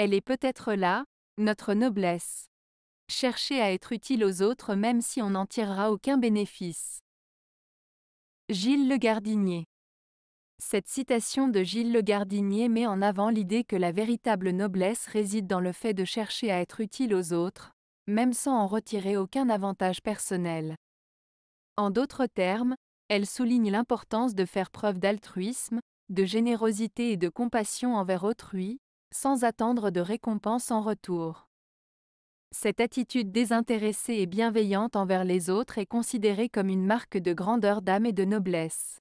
Elle est peut-être là, notre noblesse. Chercher à être utile aux autres même si on n'en tirera aucun bénéfice. Gilles Legardinier. Cette citation de Gilles Legardinier met en avant l'idée que la véritable noblesse réside dans le fait de chercher à être utile aux autres, même sans en retirer aucun avantage personnel. En d'autres termes, elle souligne l'importance de faire preuve d'altruisme, de générosité et de compassion envers autrui, sans attendre de récompense en retour. Cette attitude désintéressée et bienveillante envers les autres est considérée comme une marque de grandeur d'âme et de noblesse.